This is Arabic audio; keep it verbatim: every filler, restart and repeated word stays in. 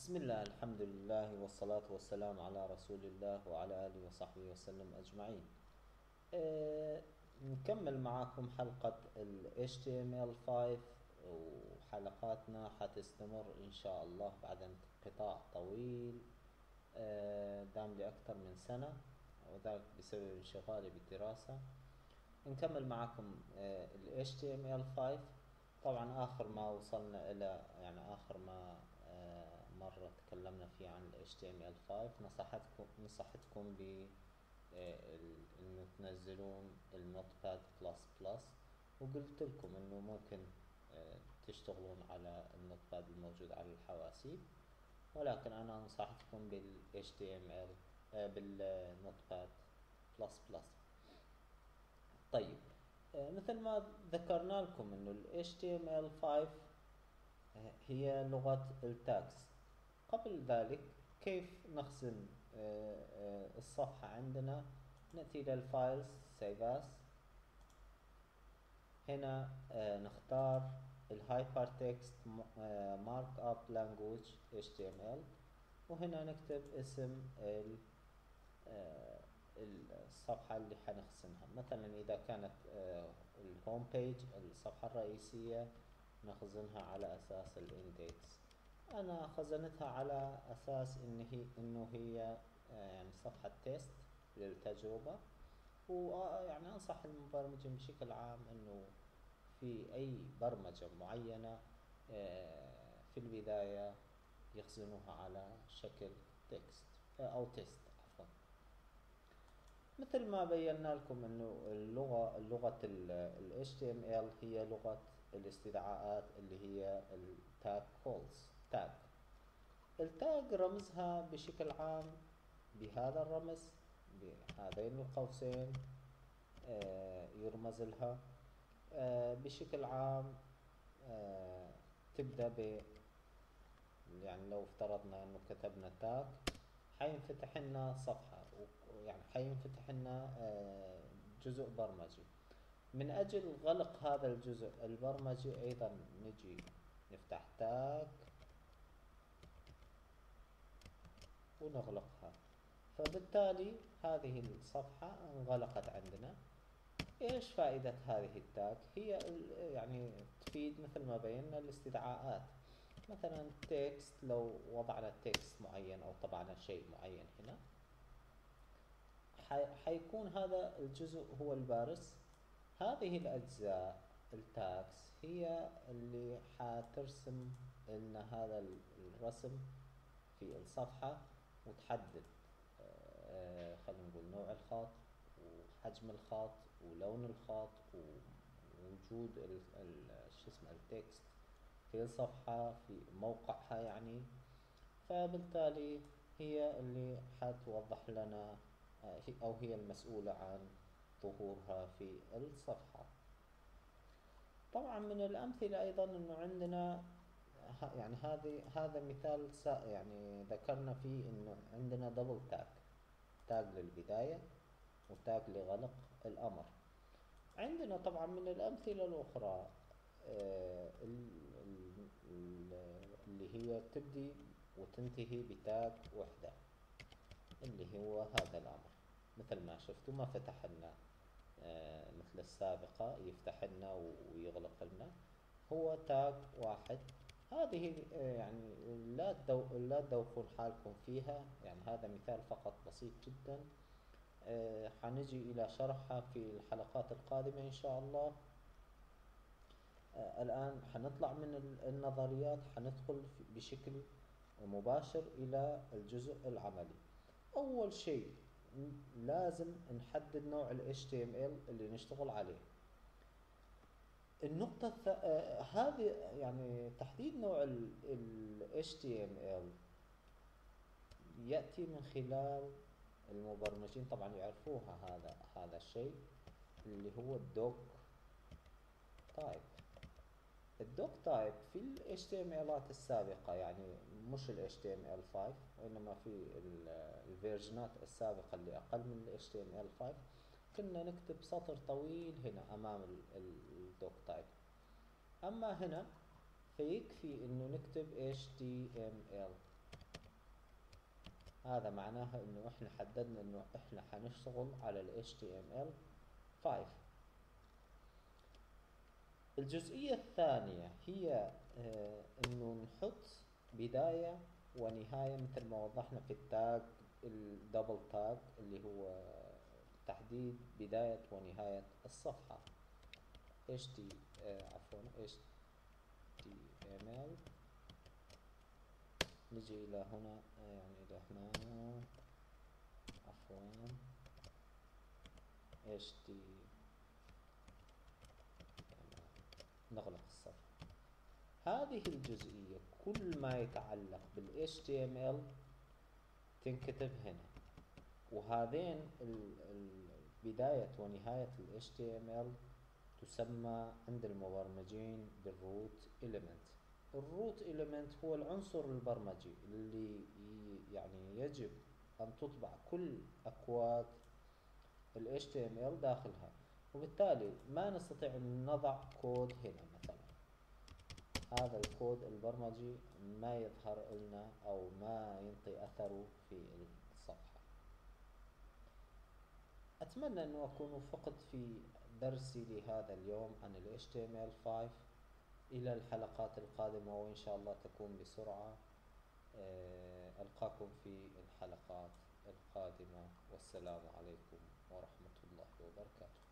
Bismillah, alhamdulillah, wa salatu wa salam ala rasulillah wa ala alihi wa sahbihi wa sallam ajma'in. نكمل معاكم حلقة ال H T M L five وحلقاتنا حتستمر إن شاء الله بعد انقطاع طويل دام لأكثر من سنة وذلك بسبب انشغالي بالدراسة. نكمل معاكم ال H T M L five. طبعا آخر ما وصلنا إلى يعني آخر ما مرة تكلمنا فيه عن ال H T M L five نصحتكم نصحتكم ب انه تنزلون النوتباد بلس بلس وقلت لكم انه ممكن تشتغلون على النوتباد الموجود على الحواسيب، ولكن انا انصحتكم بال H T M L بالنوتباد بلس بلس. طيب مثل ما ذكرنا لكم انه ال H T M L five هي لغة التاكس. قبل ذلك كيف نخزن الصفحة عندنا؟ نأتي إلى الفايلز سيفاس، هنا نختار الهايبرتكست مارك اب لانجويج H T M L وهنا نكتب اسم الصفحة اللي حنخزنها. مثلا إذا كانت الهوم بيج الصفحة الرئيسية نخزنها على أساس الاندكس. أنا خزنتها على أساس إن هي إنه هي يعني صفحة تيست للتجربة، ويعني أنصح المبرمجين بشكل عام إنه في أي برمجة معينة في البداية يخزنوها على شكل تكست أو تيست عفوا. مثل ما بينا لكم إنه اللغة لغة ال H T M L هي لغة الاستدعاءات اللي هي التاج كولز. تاج التاج رمزها بشكل عام بهذا الرمز بهذين القوسين يرمز لها بشكل عام. تبدأ ب يعني لو افترضنا انه كتبنا تاج حينفتح لنا صفحة، ويعني حينفتح لنا جزء برمجي. من أجل غلق هذا الجزء البرمجي أيضا نجي نفتح تاج ونغلقها، فبالتالي هذه الصفحة انغلقت عندنا. ايش فائدة هذه التاج؟ هي يعني تفيد مثل ما بينا الاستدعاءات. مثلا تكست، لو وضعنا تكست معين او طبعنا شيء معين هنا حيكون هذا الجزء هو البارز. هذه الأجزاء التاكس هي اللي حترسم لنا هذا الرسم في الصفحة وتحدد آه خلينا نقول نوع الخط وحجم الخط ولون الخط ووجود شو اسمه التكست في الصفحة في موقعها يعني. فبالتالي هي اللي حتوضح لنا آه أو هي المسؤولة عن ظهورها في الصفحة. طبعا من الأمثلة أيضا إنه عندنا يعني هذه هذا مثال يعني ذكرنا فيه إنه عندنا دبل تاج، تاج للبداية وتاج لغلق الأمر. عندنا طبعا من الأمثلة الأخرى اللي هي تبدي وتنتهي بتاج وحدة اللي هو هذا الأمر. مثل ما شفتوا ما فتح لنا مثل السابقة يفتح لنا ويغلق لنا، هو تاج واحد. هذه يعني لا تدو لا تدوخون حالكم فيها، يعني هذا مثال فقط بسيط جدا. حنجي إلى شرحها في الحلقات القادمة إن شاء الله. الآن حنطلع من النظريات حندخل بشكل مباشر إلى الجزء العملي. أول شيء لازم نحدد نوع ال H T M L اللي نشتغل عليه. النقطة الث... آه هذه يعني تحديد نوع ال... ال H T M L يأتي من خلال المبرمجين طبعا يعرفوها هذا هذا الشيء اللي هو الدوك تايب. الدوك تايب في ال H T M L السابقة يعني مش ال H T M L five وإنما في الفيرجنات السابقة اللي أقل من ال H T M L five كنا نكتب سطر طويل هنا أمام الدوك تايب. أما هنا فيكفي إنه نكتب H T M L هذا معناها انه احنا حددنا انه احنا هنشتغل على ال إتش تي إم إل فايف. الجزئية الثانية هي آه انه نحط بداية ونهاية مثل ما وضحنا في التاج الدبل تاج اللي هو تحديد بداية ونهاية الصفحة. ht آه عفوا إتش تي إم إل نجي إلى هنا يعني إلى هنا عفوا ht نغلق الصفحة. هذه الجزئية كل ما يتعلق بال إتش تي إم إل تنكتب هنا، وهذين بداية ونهاية ال إتش تي إم إل تسمى عند المبرمجين بالروت إيليمنت. الروت إيليمنت هو العنصر البرمجي اللي يعني يجب أن تطبع كل أكواد ال إتش تي إم إل داخلها، وبالتالي ما نستطيع أن نضع كود هنا مثلا. هذا الكود البرمجي ما يظهر لنا أو ما ينطي أثره في الصفحة. أتمنى أن أكون فقط في درسي لهذا اليوم عن ال إتش تي إم إل فايف. إلى الحلقات القادمة وإن شاء الله تكون بسرعة. ألقاكم في الحلقات القادمة، والسلام عليكم ورحمة الله وبركاته.